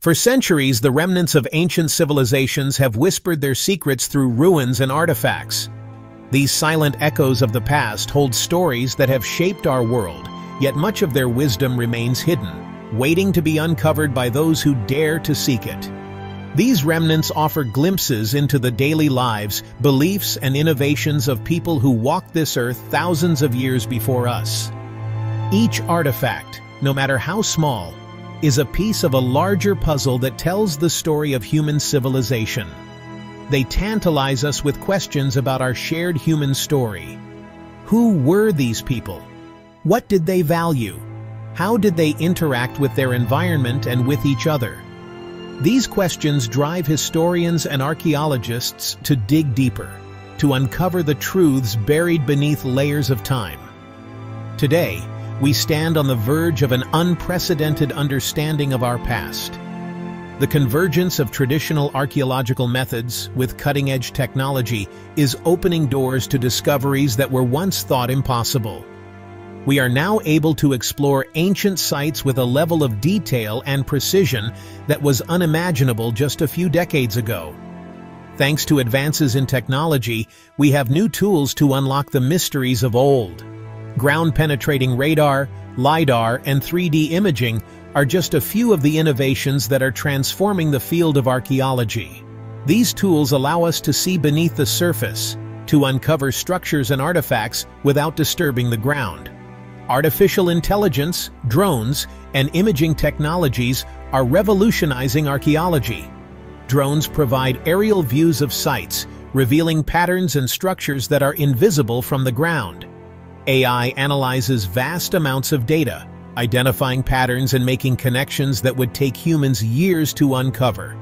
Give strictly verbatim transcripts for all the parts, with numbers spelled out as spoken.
For centuries, the remnants of ancient civilizations have whispered their secrets through ruins and artifacts. These silent echoes of the past hold stories that have shaped our world, yet much of their wisdom remains hidden, waiting to be uncovered by those who dare to seek it. These remnants offer glimpses into the daily lives, beliefs, and innovations of people who walked this earth thousands of years before us. Each artifact, no matter how small, is a piece of a larger puzzle that tells the story of human civilization. They tantalize us with questions about our shared human story. Who were these people? What did they value? How did they interact with their environment and with each other? These questions drive historians and archaeologists to dig deeper, to uncover the truths buried beneath layers of time. Today, we stand on the verge of an unprecedented understanding of our past. The convergence of traditional archaeological methods with cutting-edge technology is opening doors to discoveries that were once thought impossible. We are now able to explore ancient sites with a level of detail and precision that was unimaginable just a few decades ago. Thanks to advances in technology, we have new tools to unlock the mysteries of old. Ground-penetrating radar, LiDAR, and three D imaging are just a few of the innovations that are transforming the field of archaeology. These tools allow us to see beneath the surface, to uncover structures and artifacts without disturbing the ground. Artificial intelligence, drones, and imaging technologies are revolutionizing archaeology. Drones provide aerial views of sites, revealing patterns and structures that are invisible from the ground. A I analyzes vast amounts of data, identifying patterns and making connections that would take humans years to uncover.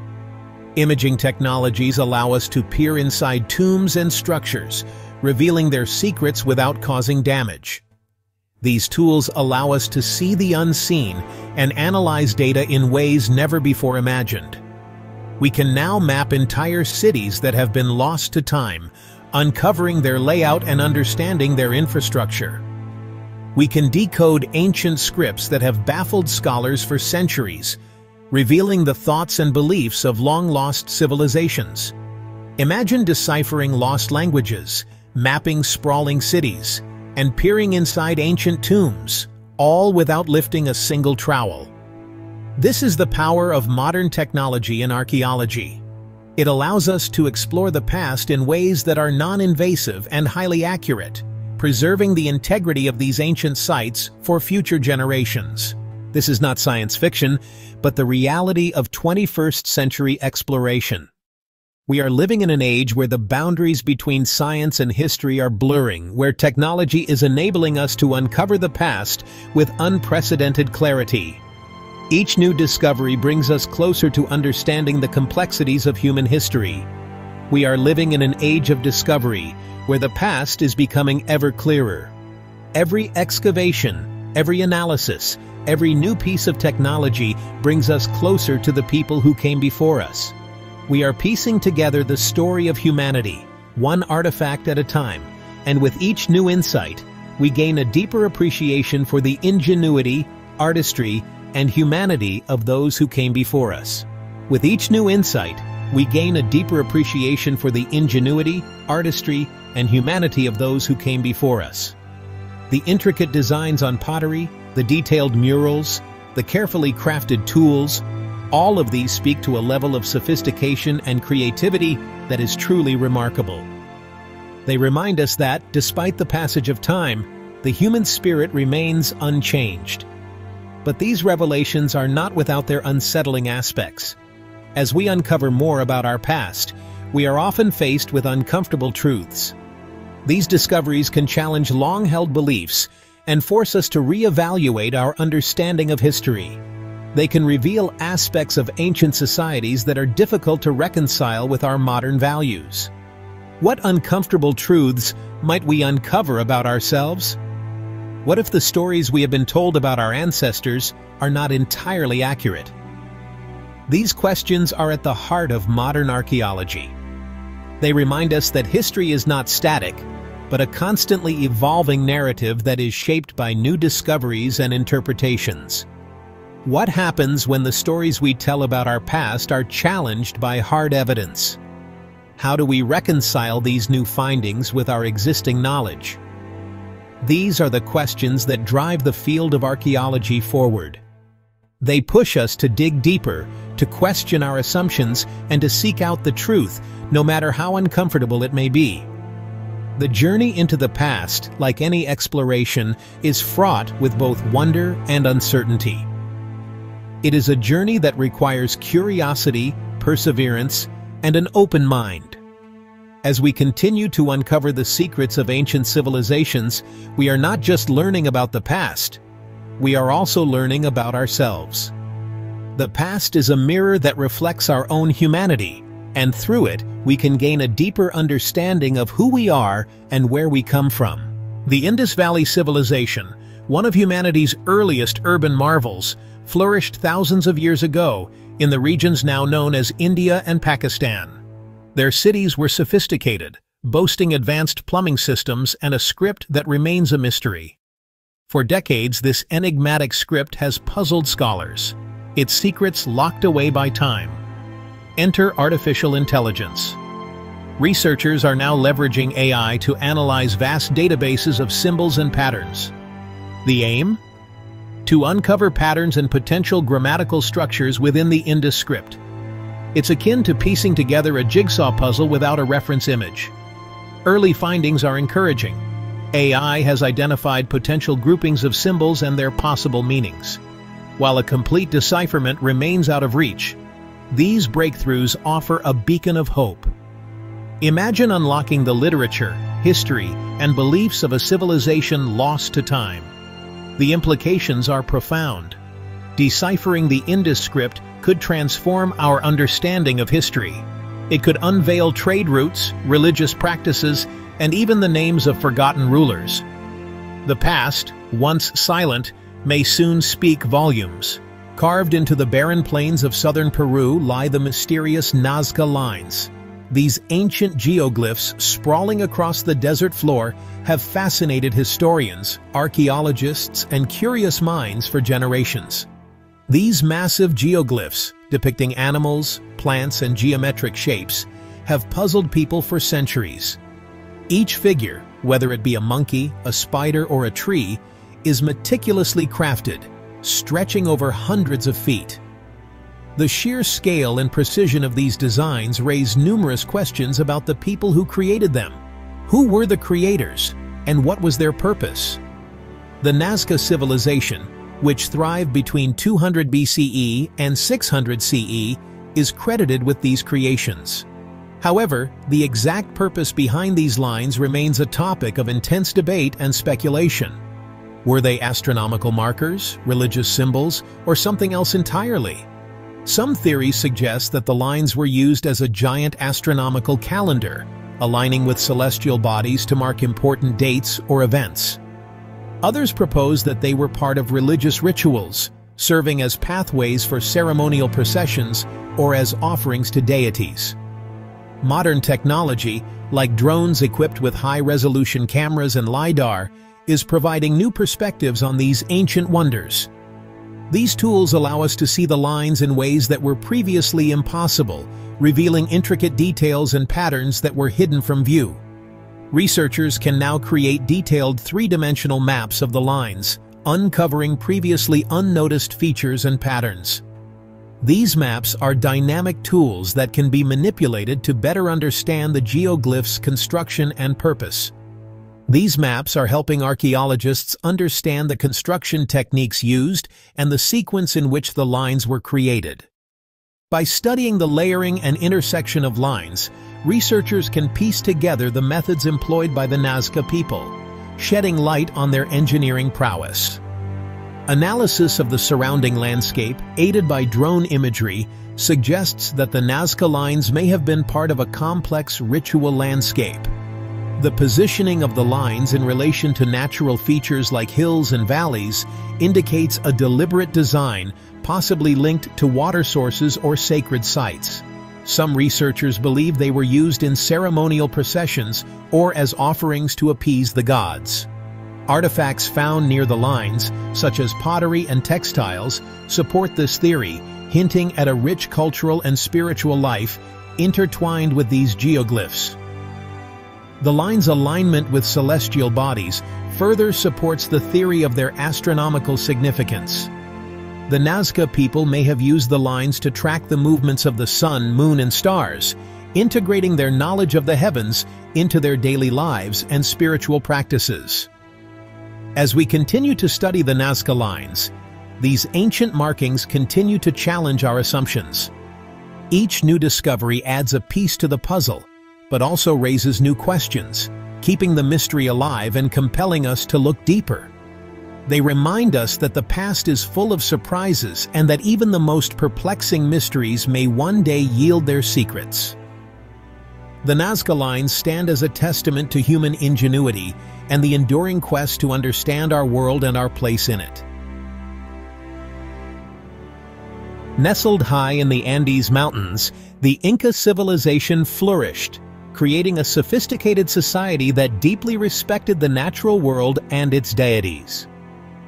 Imaging technologies allow us to peer inside tombs and structures, revealing their secrets without causing damage. These tools allow us to see the unseen and analyze data in ways never before imagined. We can now map entire cities that have been lost to time, uncovering their layout and understanding their infrastructure. We can decode ancient scripts that have baffled scholars for centuries, revealing the thoughts and beliefs of long-lost civilizations. Imagine deciphering lost languages, mapping sprawling cities, and peering inside ancient tombs, all without lifting a single trowel. This is the power of modern technology in archaeology. It allows us to explore the past in ways that are non-invasive and highly accurate, preserving the integrity of these ancient sites for future generations. This is not science fiction, but the reality of twenty-first century exploration. We are living in an age where the boundaries between science and history are blurring, where technology is enabling us to uncover the past with unprecedented clarity. Each new discovery brings us closer to understanding the complexities of human history. We are living in an age of discovery, where the past is becoming ever clearer. Every excavation, every analysis, every new piece of technology brings us closer to the people who came before us. We are piecing together the story of humanity, one artifact at a time, and with each new insight, we gain a deeper appreciation for the ingenuity, artistry, and humanity of those who came before us. With each new insight, we gain a deeper appreciation for the ingenuity, artistry, and humanity of those who came before us. The intricate designs on pottery, the detailed murals, the carefully crafted tools, all of these speak to a level of sophistication and creativity that is truly remarkable. They remind us that, despite the passage of time, the human spirit remains unchanged. But these revelations are not without their unsettling aspects. As we uncover more about our past, we are often faced with uncomfortable truths. These discoveries can challenge long-held beliefs and force us to reevaluate our understanding of history. They can reveal aspects of ancient societies that are difficult to reconcile with our modern values. What uncomfortable truths might we uncover about ourselves? What if the stories we have been told about our ancestors are not entirely accurate? These questions are at the heart of modern archaeology. They remind us that history is not static, but a constantly evolving narrative that is shaped by new discoveries and interpretations. What happens when the stories we tell about our past are challenged by hard evidence? How do we reconcile these new findings with our existing knowledge? These are the questions that drive the field of archaeology forward. They push us to dig deeper, to question our assumptions, and to seek out the truth, no matter how uncomfortable it may be. The journey into the past, like any exploration, is fraught with both wonder and uncertainty. It is a journey that requires curiosity, perseverance, and an open mind. As we continue to uncover the secrets of ancient civilizations, we are not just learning about the past, we are also learning about ourselves. The past is a mirror that reflects our own humanity, and through it, we can gain a deeper understanding of who we are and where we come from. The Indus Valley Civilization, one of humanity's earliest urban marvels, flourished thousands of years ago in the regions now known as India and Pakistan. Their cities were sophisticated, boasting advanced plumbing systems and a script that remains a mystery. For decades, this enigmatic script has puzzled scholars, its secrets locked away by time. Enter artificial intelligence. Researchers are now leveraging A I to analyze vast databases of symbols and patterns. The aim? To uncover patterns and potential grammatical structures within the Indus script. It's akin to piecing together a jigsaw puzzle without a reference image. Early findings are encouraging. A I has identified potential groupings of symbols and their possible meanings. While a complete decipherment remains out of reach, these breakthroughs offer a beacon of hope. Imagine unlocking the literature, history, and beliefs of a civilization lost to time. The implications are profound. Deciphering the Indus script could transform our understanding of history. It could unveil trade routes, religious practices, and even the names of forgotten rulers. The past, once silent, may soon speak volumes. Carved into the barren plains of southern Peru lie the mysterious Nazca lines. These ancient geoglyphs sprawling across the desert floor have fascinated historians, archaeologists, and curious minds for generations. These massive geoglyphs, depicting animals, plants, and geometric shapes, have puzzled people for centuries. Each figure, whether it be a monkey, a spider, or a tree, is meticulously crafted, stretching over hundreds of feet. The sheer scale and precision of these designs raise numerous questions about the people who created them. Who were the creators, and what was their purpose? The Nazca civilization, which thrived between two hundred B C E and six hundred C E, is credited with these creations. However, the exact purpose behind these lines remains a topic of intense debate and speculation. Were they astronomical markers, religious symbols, or something else entirely? Some theories suggest that the lines were used as a giant astronomical calendar, aligning with celestial bodies to mark important dates or events. Others propose that they were part of religious rituals, serving as pathways for ceremonial processions or as offerings to deities. Modern technology, like drones equipped with high-resolution cameras and LiDAR, is providing new perspectives on these ancient wonders. These tools allow us to see the lines in ways that were previously impossible, revealing intricate details and patterns that were hidden from view. Researchers can now create detailed three-dimensional maps of the lines, uncovering previously unnoticed features and patterns. These maps are dynamic tools that can be manipulated to better understand the geoglyphs' construction and purpose. These maps are helping archaeologists understand the construction techniques used and the sequence in which the lines were created. By studying the layering and intersection of lines, researchers can piece together the methods employed by the Nazca people, shedding light on their engineering prowess. Analysis of the surrounding landscape, aided by drone imagery, suggests that the Nazca lines may have been part of a complex ritual landscape. The positioning of the lines in relation to natural features like hills and valleys indicates a deliberate design, possibly linked to water sources or sacred sites. Some researchers believe they were used in ceremonial processions or as offerings to appease the gods. Artifacts found near the lines, such as pottery and textiles, support this theory, hinting at a rich cultural and spiritual life intertwined with these geoglyphs. The lines' alignment with celestial bodies further supports the theory of their astronomical significance. The Nazca people may have used the lines to track the movements of the sun, moon, and stars, integrating their knowledge of the heavens into their daily lives and spiritual practices. As we continue to study the Nazca lines, these ancient markings continue to challenge our assumptions. Each new discovery adds a piece to the puzzle, but also raises new questions, keeping the mystery alive and compelling us to look deeper. They remind us that the past is full of surprises and that even the most perplexing mysteries may one day yield their secrets. The Nazca lines stand as a testament to human ingenuity and the enduring quest to understand our world and our place in it. Nestled high in the Andes Mountains, the Inca civilization flourished, creating a sophisticated society that deeply respected the natural world and its deities.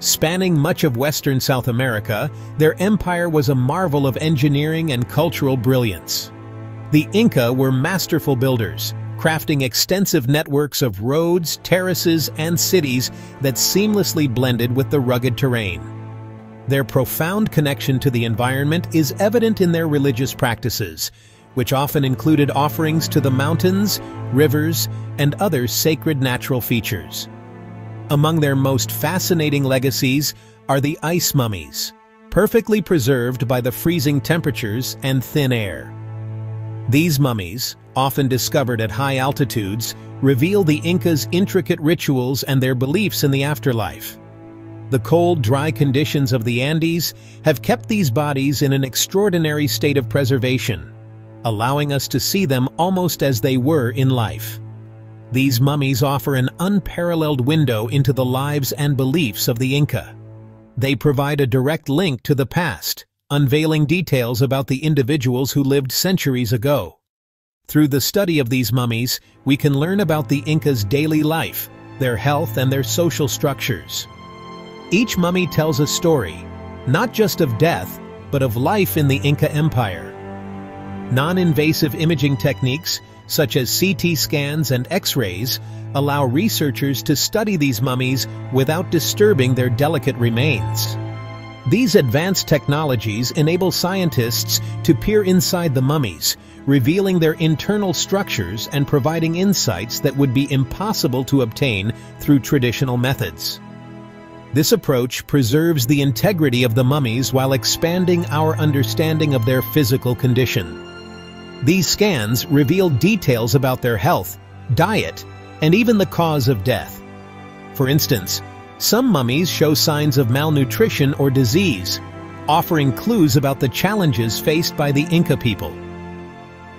Spanning much of Western South America, their empire was a marvel of engineering and cultural brilliance. The Inca were masterful builders, crafting extensive networks of roads, terraces, and cities that seamlessly blended with the rugged terrain. Their profound connection to the environment is evident in their religious practices, which often included offerings to the mountains, rivers, and other sacred natural features. Among their most fascinating legacies are the ice mummies, perfectly preserved by the freezing temperatures and thin air. These mummies, often discovered at high altitudes, reveal the Incas' intricate rituals and their beliefs in the afterlife. The cold, dry conditions of the Andes have kept these bodies in an extraordinary state of preservation, allowing us to see them almost as they were in life. These mummies offer an unparalleled window into the lives and beliefs of the Inca. They provide a direct link to the past, unveiling details about the individuals who lived centuries ago. Through the study of these mummies, we can learn about the Inca's daily life, their health, and their social structures. Each mummy tells a story, not just of death, but of life in the Inca Empire. Non-invasive imaging techniques, such as C T scans and X-rays, allow researchers to study these mummies without disturbing their delicate remains. These advanced technologies enable scientists to peer inside the mummies, revealing their internal structures and providing insights that would be impossible to obtain through traditional methods. This approach preserves the integrity of the mummies while expanding our understanding of their physical condition. These scans reveal details about their health, diet, and even the cause of death. For instance, some mummies show signs of malnutrition or disease, offering clues about the challenges faced by the Inca people.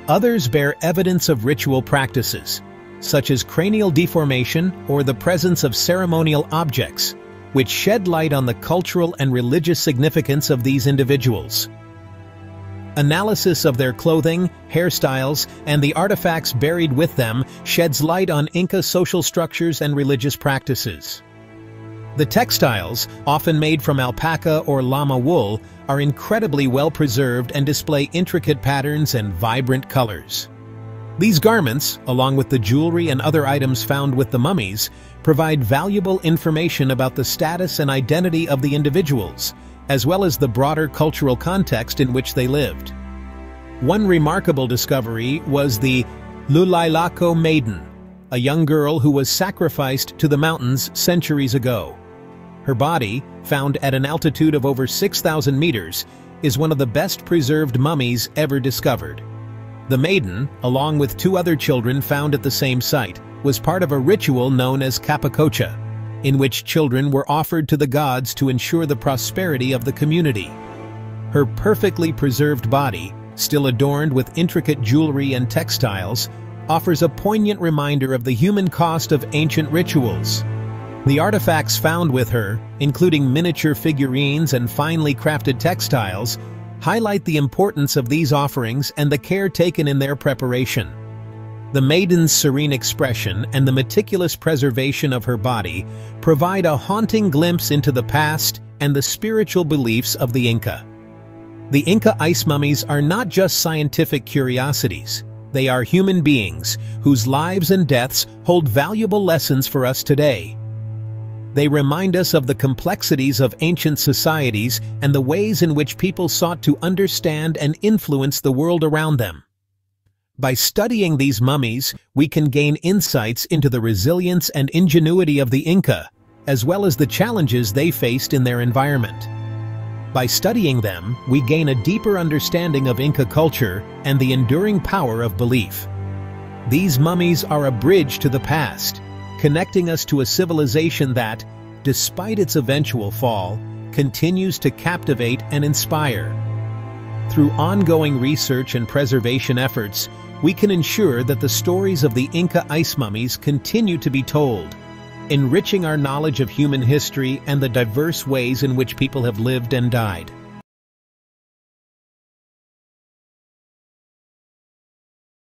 Others bear evidence of ritual practices, such as cranial deformation or the presence of ceremonial objects, which shed light on the cultural and religious significance of these individuals. Analysis of their clothing, hairstyles, and the artifacts buried with them sheds light on Inca social structures and religious practices. The textiles, often made from alpaca or llama wool, are incredibly well preserved and display intricate patterns and vibrant colors. These garments, along with the jewelry and other items found with the mummies, provide valuable information about the status and identity of the individuals, as well as the broader cultural context in which they lived. One remarkable discovery was the Lulailaco Maiden, a young girl who was sacrificed to the mountains centuries ago. Her body, found at an altitude of over six thousand meters, is one of the best preserved mummies ever discovered. The maiden, along with two other children found at the same site, was part of a ritual known as Capacocha, in which children were offered to the gods to ensure the prosperity of the community. Her perfectly preserved body, still adorned with intricate jewelry and textiles, offers a poignant reminder of the human cost of ancient rituals. The artifacts found with her, including miniature figurines and finely crafted textiles, highlight the importance of these offerings and the care taken in their preparation. The maiden's serene expression and the meticulous preservation of her body provide a haunting glimpse into the past and the spiritual beliefs of the Inca. The Inca ice mummies are not just scientific curiosities. They are human beings whose lives and deaths hold valuable lessons for us today. They remind us of the complexities of ancient societies and the ways in which people sought to understand and influence the world around them. By studying these mummies, we can gain insights into the resilience and ingenuity of the Inca, as well as the challenges they faced in their environment. By studying them, we gain a deeper understanding of Inca culture and the enduring power of belief. These mummies are a bridge to the past, connecting us to a civilization that, despite its eventual fall, continues to captivate and inspire. Through ongoing research and preservation efforts, we can ensure that the stories of the Inca ice mummies continue to be told, enriching our knowledge of human history and the diverse ways in which people have lived and died.